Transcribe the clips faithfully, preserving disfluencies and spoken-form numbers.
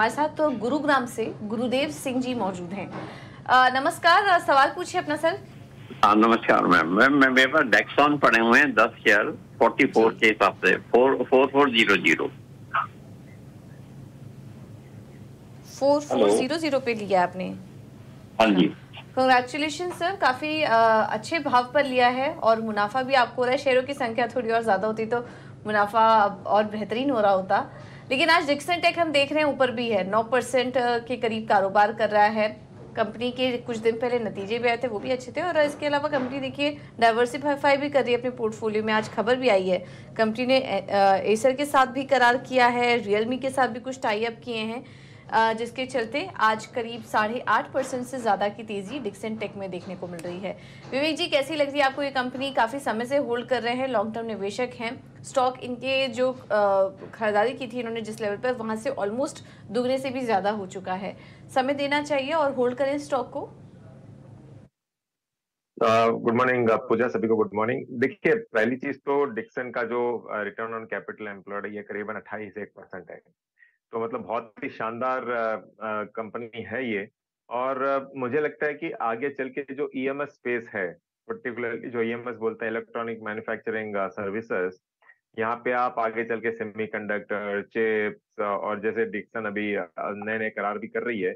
हमारे साथ तो गुरुग्राम से गुरुदेव सिंह जी मौजूद हैं। नमस्कार, सवाल पूछिए अपना सर। आ, नमस्कार मैम। मैम मैं मेरे पास डेक्सन पड़े हुए हैं दस शेयर फोर्टी फोर के हिसाब से four four four zero zero. Four four zero zero पे लिया आपने? हाँ जी। कंग्रेचुलेशन सर, काफी आ, अच्छे भाव पर लिया है और मुनाफा भी आपको हो रहा है। शेयरों की संख्या थोड़ी और ज्यादा होती तो मुनाफा और बेहतरीन हो रहा होता, लेकिन आज डिक्सन टेक हम देख रहे हैं ऊपर भी है, नौ परसेंट के करीब कारोबार कर रहा है। कंपनी के कुछ दिन पहले नतीजे भी आए थे, वो भी अच्छे थे। और इसके अलावा कंपनी देखिए डाइवर्सिफाई भी कर रही है अपने पोर्टफोलियो में। आज खबर भी आई है, कंपनी ने एसर के साथ भी करार किया है, रियलमी के साथ भी कुछ टाई अप किए हैं, जिसके चलते आज करीब साढ़े आठ परसेंट से ज़्यादा की तेज़ी डिक्सन टेक में देखने को मिल रही है। विवेक जी, कैसी लग रही है आपको ये कंपनी? काफ़ी समय से होल्ड कर रहे हैं, लॉन्ग टर्म निवेशक हैं। स्टॉक इनके जो खरीदारी की थी इन्होंने जिस लेवल पर, वहाँ से ऑलमोस्ट दुगने से भी ज़्यादा हो चुका है। समय देना चाहिए और होल्ड करें स्टॉक को। गुड मॉर्निंग पूजा, सभी को गुड मॉर्निंग। देखिए, पहली चीज़ तो डिक्सन का जो रिटर्न ऑन कैपिटल एम्प्लॉयड ये करीबन अट्ठाईस से एक परसेंट है, तो मतलब बहुत ही शानदार कंपनी है ये। और मुझे लगता है कि आगे चल के जो ई एम एस स्पेस है, पर्टिकुलरली जो ई एम एस बोलते हैं इलेक्ट्रॉनिक मैन्युफैक्चरिंग सर्विसेज, यहाँ पे आप आगे चल के सेमीकंडक्टर, चिप्स और जैसे डिक्सन अभी नए नए करार भी कर रही है,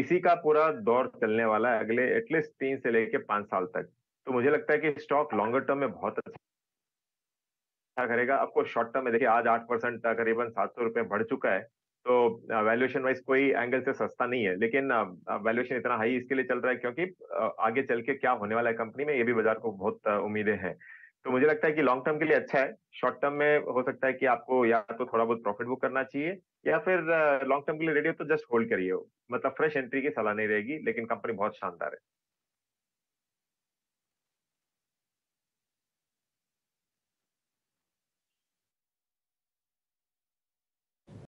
इसी का पूरा दौर चलने वाला है अगले एटलीस्ट तीन से लेके पांच साल तक। तो मुझे लगता है कि स्टॉक लॉन्गर टर्म में बहुत अच्छा करेगा। आपको शॉर्ट टर्म में देखिए आज आठ परसेंट करीबन सात सौ रुपये बढ़ चुका है, तो वैल्यूएशन वाइज कोई एंगल से सस्ता नहीं है, लेकिन वैल्यूएशन इतना हाई इसके लिए चल रहा है क्योंकि आगे चल के क्या होने वाला है कंपनी में ये भी बाजार को बहुत उम्मीदें हैं। तो मुझे लगता है कि लॉन्ग टर्म के लिए अच्छा है। शॉर्ट टर्म में हो सकता है कि आपको या तो थोड़ा बहुत प्रॉफिट बुक करना चाहिए, या फिर लॉन्ग टर्म के लिए रेडी हो तो जस्ट होल्ड करिए। मतलब फ्रेश एंट्री की सलाह नहीं रहेगी, लेकिन कंपनी बहुत शानदार है।